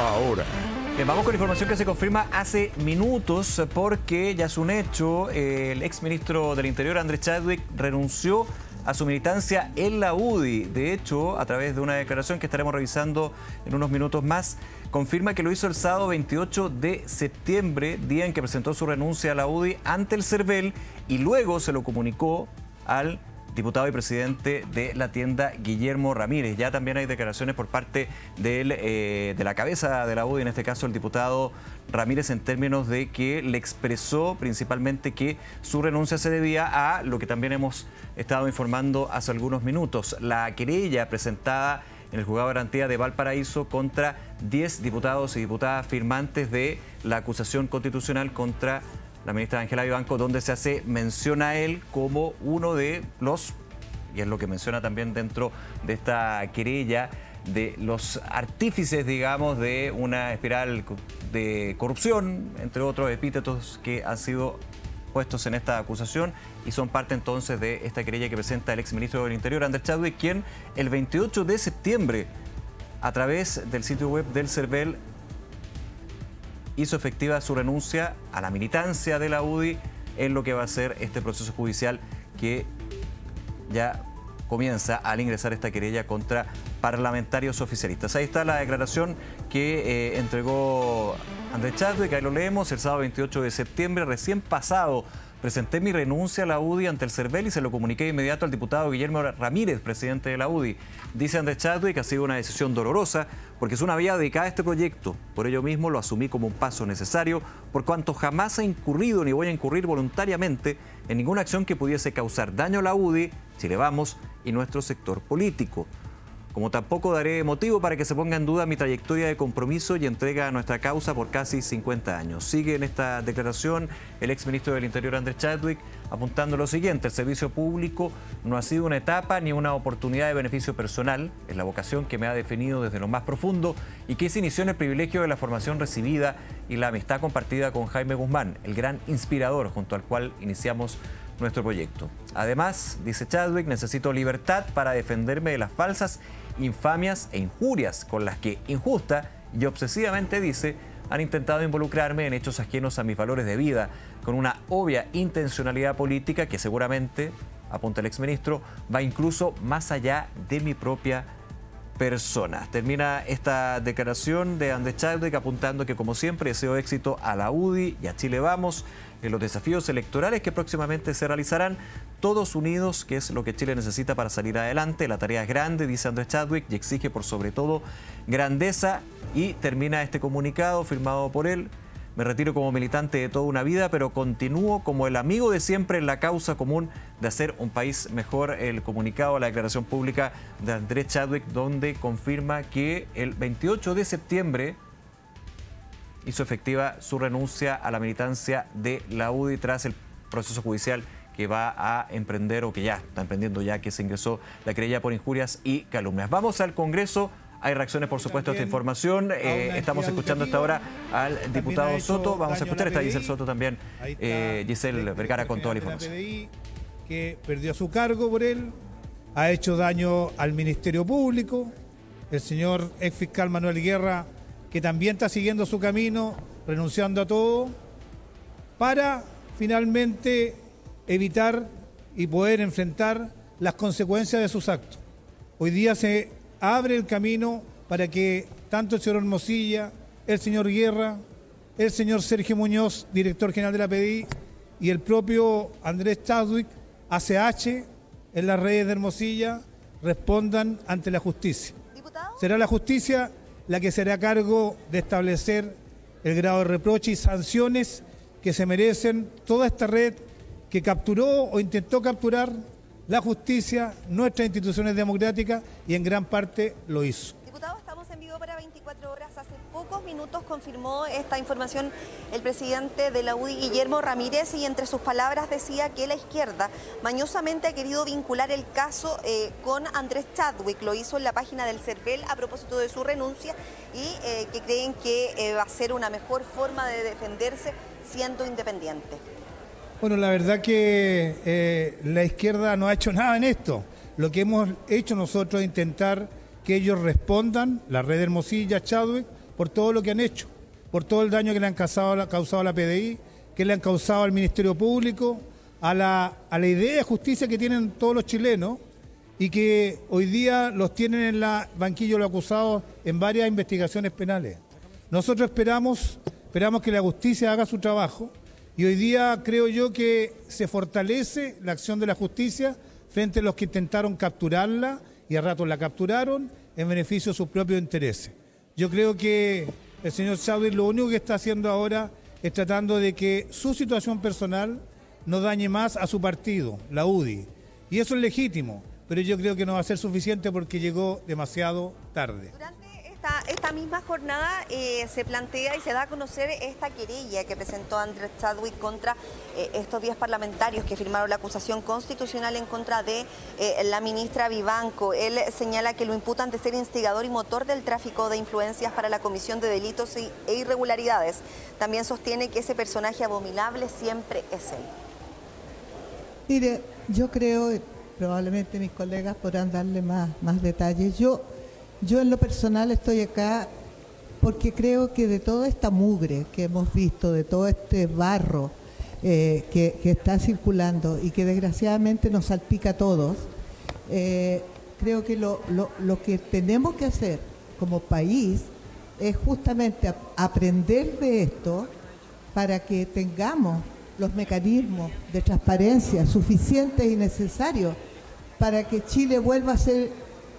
ahora. Bien, vamos con información que se confirma hace minutos porque ya es un hecho. El exministro del Interior, Andrés Chadwick, renunció a su militancia en la UDI. De hecho, a través de una declaración que estaremos revisando en unos minutos más, confirma que lo hizo el sábado 28 de septiembre, día en que presentó su renuncia a la UDI ante el Servel y luego se lo comunicó al diputado y presidente de la tienda, Guillermo Ramírez. Ya también hay declaraciones por parte de la cabeza de la UDI, en este caso el diputado Ramírez, en términos de que le expresó principalmente que su renuncia se debía a lo que también hemos estado informando hace algunos minutos, la querella presentada en el juzgado de garantía de Valparaíso contra 10 diputados y diputadas firmantes de la acusación constitucional contra la ministra Ángela Vivanco, donde se hace mención a él como uno de los, y es lo que menciona también dentro de esta querella, de los artífices, digamos, de una espiral de corrupción, entre otros epítetos que han sido puestos en esta acusación y son parte entonces de esta querella que presenta el exministro del Interior, Andrés Chadwick, quien el 28 de septiembre, a través del sitio web del Servel, hizo efectiva su renuncia a la militancia de la UDI en lo que va a ser este proceso judicial que ya comienza al ingresar esta querella contra parlamentarios oficialistas. Ahí está la declaración que entregó Andrés Chadwick, que ahí lo leemos, el sábado 28 de septiembre, recién pasado. Presenté mi renuncia a la UDI ante el Servel y se lo comuniqué de inmediato al diputado Guillermo Ramírez, presidente de la UDI. Dice Andrés Chadwick que ha sido una decisión dolorosa porque es una vía dedicada a este proyecto. Por ello mismo lo asumí como un paso necesario, por cuanto jamás he incurrido ni voy a incurrir voluntariamente en ninguna acción que pudiese causar daño a la UDI, Chile Vamos y nuestro sector político. Como tampoco daré motivo para que se ponga en duda mi trayectoria de compromiso y entrega a nuestra causa por casi 50 años. Sigue en esta declaración el exministro del Interior, Andrés Chadwick, apuntando lo siguiente: el servicio público no ha sido una etapa ni una oportunidad de beneficio personal, es la vocación que me ha definido desde lo más profundo y que se inició en el privilegio de la formación recibida y la amistad compartida con Jaime Guzmán, el gran inspirador junto al cual iniciamos nuestro proyecto. Además, dice Chadwick, necesito libertad para defenderme de las falsas infamias e injurias con las que injusta y obsesivamente, dice, han intentado involucrarme en hechos ajenos a mis valores de vida, con una obvia intencionalidad política que seguramente, apunta el exministro, va incluso más allá de mi propia persona. Termina esta declaración de Andrés Chadwick apuntando que, como siempre, deseo éxito a la UDI y a Chile Vamos en los desafíos electorales que próximamente se realizarán, todos unidos, que es lo que Chile necesita para salir adelante. La tarea es grande, dice Andrés Chadwick, y exige por sobre todo grandeza. Y termina este comunicado firmado por él: me retiro como militante de toda una vida, pero continúo como el amigo de siempre en la causa común de hacer un país mejor. El comunicado, la declaración pública de Andrés Chadwick, donde confirma que el 28 de septiembre hizo efectiva su renuncia a la militancia de la UDI tras el proceso judicial que va a emprender, o que ya está emprendiendo, ya que se ingresó la querella por injurias y calumnias. Vamos al Congreso. Hay reacciones, por supuesto, también a esta información. Estamos escuchando hasta ahora al diputado Soto. Vamos a escuchar a Giselle Soto también. Giselle Vergara con toda la información. La PDI, que perdió su cargo por él, ha hecho daño al Ministerio Público. El señor exfiscal Manuel Guerra, que también está siguiendo su camino, renunciando a todo, para finalmente evitar y poder enfrentar las consecuencias de sus actos. Hoy día se abre el camino para que tanto el señor Hermosilla, el señor Guerra, el señor Sergio Muñoz, director general de la PDI, y el propio Andrés Chadwick, ACH, en las redes de Hermosilla, respondan ante la justicia. ¿Diputado? Será la justicia la que será a cargo de establecer el grado de reproche y sanciones que se merecen toda esta red que capturó o intentó capturar la justicia, nuestras instituciones democráticas, y en gran parte lo hizo. Diputado, estamos en vivo para 24 horas. Hace pocos minutos confirmó esta información el presidente de la UDI, Guillermo Ramírez, y entre sus palabras decía que la izquierda mañosamente ha querido vincular el caso con Andrés Chadwick. Lo hizo en la página del Servel a propósito de su renuncia y que creen que va a ser una mejor forma de defenderse siendo independiente. Bueno, la verdad que la izquierda no ha hecho nada en esto. Lo que hemos hecho nosotros es intentar que ellos respondan, la red Hermosilla, Chadwick, por todo lo que han hecho, por todo el daño que le han causado a la PDI, que le han causado al Ministerio Público, a la idea de justicia que tienen todos los chilenos y que hoy día los tienen en el banquillo de los acusados en varias investigaciones penales. Nosotros esperamos que la justicia haga su trabajo y hoy día creo yo que se fortalece la acción de la justicia frente a los que intentaron capturarla y a ratos la capturaron en beneficio de sus propios intereses. Yo creo que el señor Chadwick lo único que está haciendo ahora es tratando de que su situación personal no dañe más a su partido, la UDI. Y eso es legítimo, pero yo creo que no va a ser suficiente porque llegó demasiado tarde. Durante esta misma jornada se plantea y se da a conocer esta querella que presentó Andrés Chadwick contra estos 10 parlamentarios que firmaron la acusación constitucional en contra de la ministra Vivanco. Él señala que lo imputan de ser instigador y motor del tráfico de influencias para la comisión de delitos e irregularidades. También sostiene que ese personaje abominable siempre es él. Mire, yo creo, probablemente mis colegas podrán darle más detalles, yo en lo personal estoy acá porque creo que de toda esta mugre que hemos visto, de todo este barro que está circulando y que desgraciadamente nos salpica a todos, creo que lo que tenemos que hacer como país es justamente aprender de esto para que tengamos los mecanismos de transparencia suficientes y necesarios para que Chile vuelva a ser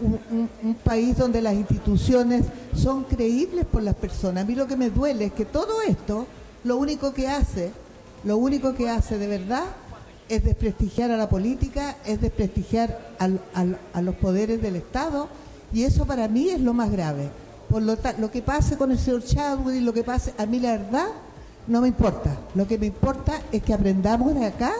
un país donde las instituciones son creíbles por las personas. A mí lo que me duele es que todo esto, lo único que hace de verdad es desprestigiar a la política, es desprestigiar a los poderes del Estado, y eso para mí es lo más grave. Por lo que pase con el señor Chadwick, lo que pase, a mí la verdad no me importa. Lo que me importa es que aprendamos de acá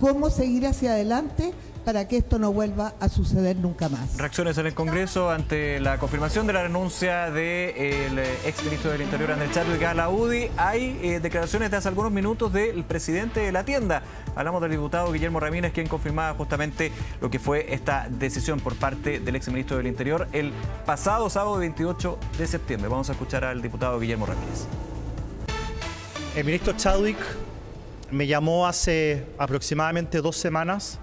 cómo seguir hacia adelante para que esto no vuelva a suceder nunca más. Reacciones en el Congreso ante la confirmación de la renuncia del exministro del Interior, Andrés Chadwick, a la UDI. Hay declaraciones de hace algunos minutos del presidente de la tienda. Hablamos del diputado Guillermo Ramírez, quien confirmaba justamente lo que fue esta decisión por parte del exministro del Interior el pasado sábado 28 de septiembre. Vamos a escuchar al diputado Guillermo Ramírez. El ministro Chadwick me llamó hace aproximadamente 2 semanas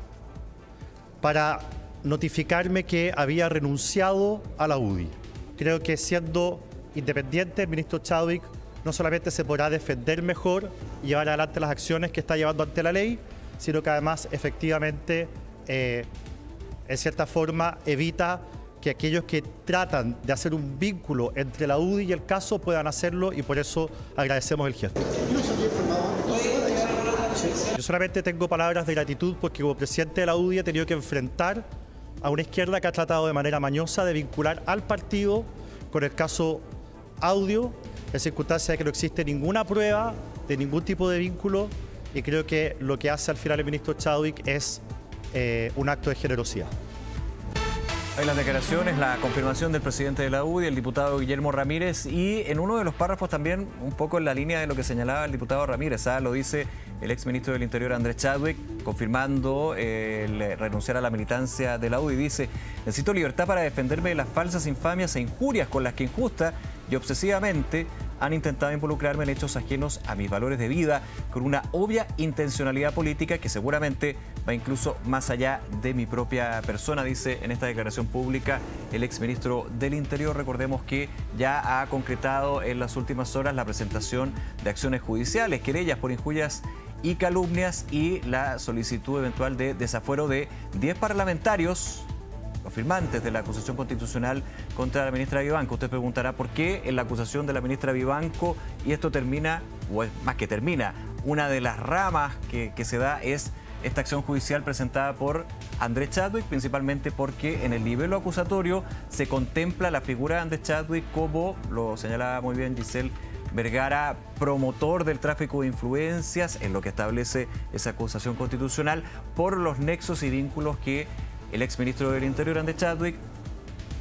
para notificarme que había renunciado a la UDI. Creo que siendo independiente, el ministro Chadwick no solamente se podrá defender mejor y llevar adelante las acciones que está llevando ante la ley, sino que además efectivamente, en cierta forma, evita que aquellos que tratan de hacer un vínculo entre la UDI y el caso puedan hacerlo, y por eso agradecemos el gesto. Yo solamente tengo palabras de gratitud porque como presidente de la UDI he tenido que enfrentar a una izquierda que ha tratado de manera mañosa de vincular al partido con el caso Audio, en circunstancia de que no existe ninguna prueba de ningún tipo de vínculo, y creo que lo que hace al final el ministro Chadwick es un acto de generosidad. Hay las declaraciones, la confirmación del presidente de la UDI, el diputado Guillermo Ramírez, y en uno de los párrafos también, un poco en la línea de lo que señalaba el diputado Ramírez, lo dice el exministro del Interior Andrés Chadwick, confirmando el renunciar a la militancia de la UDI. Dice: necesito libertad para defenderme de las falsas infamias e injurias con las que injusta y obsesivamente han intentado involucrarme en hechos ajenos a mis valores de vida, con una obvia intencionalidad política que seguramente va incluso más allá de mi propia persona, dice en esta declaración pública el exministro del Interior. Recordemos que ya ha concretado en las últimas horas la presentación de acciones judiciales, querellas por injurias y calumnias, y la solicitud eventual de desafuero de 10 parlamentarios, los firmantes de la acusación constitucional contra la ministra Vivanco. Usted preguntará por qué en la acusación de la ministra Vivanco, y esto termina, o es más que termina, una de las ramas que se da es esta acción judicial presentada por Andrés Chadwick, principalmente porque en el libelo acusatorio se contempla la figura de Andrés Chadwick como, lo señalaba muy bien Giselle Vergara, promotor del tráfico de influencias, en lo que establece esa acusación constitucional, por los nexos y vínculos que el exministro del Interior, Andrés Chadwick,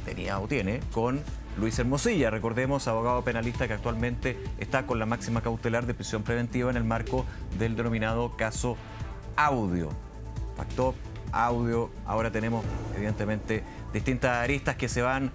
tenía o tiene con Luis Hermosilla, recordemos, abogado penalista que actualmente está con la máxima cautelar de prisión preventiva en el marco del denominado caso Audio. Pactó Audio, ahora tenemos evidentemente distintas aristas que se van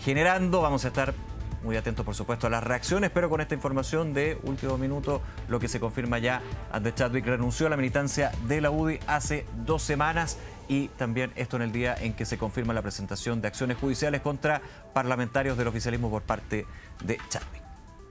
generando. Vamos a estar muy atentos, por supuesto, a las reacciones, pero con esta información de último minuto, lo que se confirma ya, Andrés Chadwick renunció a la militancia de la UDI hace 2 semanas, y también esto en el día en que se confirma la presentación de acciones judiciales contra parlamentarios del oficialismo por parte de Chadwick.